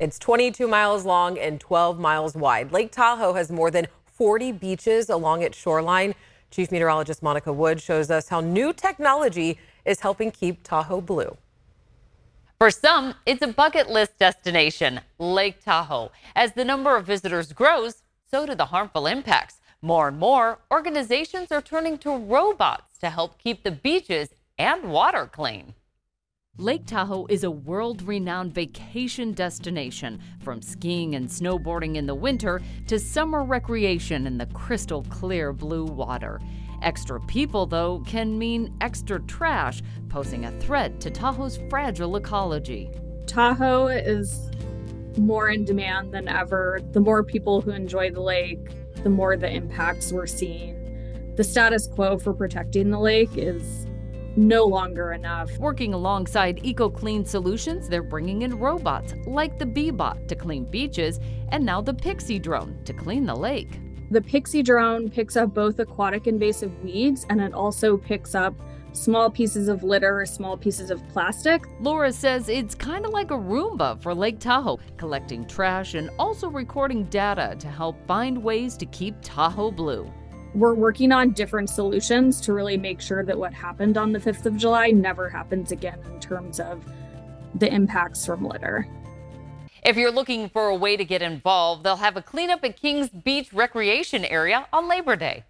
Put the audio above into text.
It's 22 miles long and 12 miles wide. Lake Tahoe has more than 40 beaches along its shoreline. Chief Meteorologist Monica Wood shows us how new technology is helping keep Tahoe blue. For some, it's a bucket list destination, Lake Tahoe. As the number of visitors grows, so do the harmful impacts. More and more, organizations are turning to robots to help keep the beaches and water clean. Lake Tahoe is a world-renowned vacation destination, from skiing and snowboarding in the winter to summer recreation in the crystal clear blue water. Extra people, though, can mean extra trash, posing a threat to Tahoe's fragile ecology. Tahoe is more in demand than ever. The more people who enjoy the lake, the more the impacts we're seeing. The status quo for protecting the lake is no longer enough. Working alongside EcoClean Solutions, they're bringing in robots like the Bebot to clean beaches and now the PixieDrone to clean the lake. The PixieDrone picks up both aquatic invasive weeds, and it also picks up small pieces of litter, small pieces of plastic. Laura says it's kind of like a Roomba for Lake Tahoe, collecting trash and also recording data to help find ways to keep Tahoe blue. We're working on different solutions to really make sure that what happened on the 5th of July never happens again in terms of the impacts from litter. If you're looking for a way to get involved, they'll have a cleanup at Kings Beach Recreation Area on Labor Day.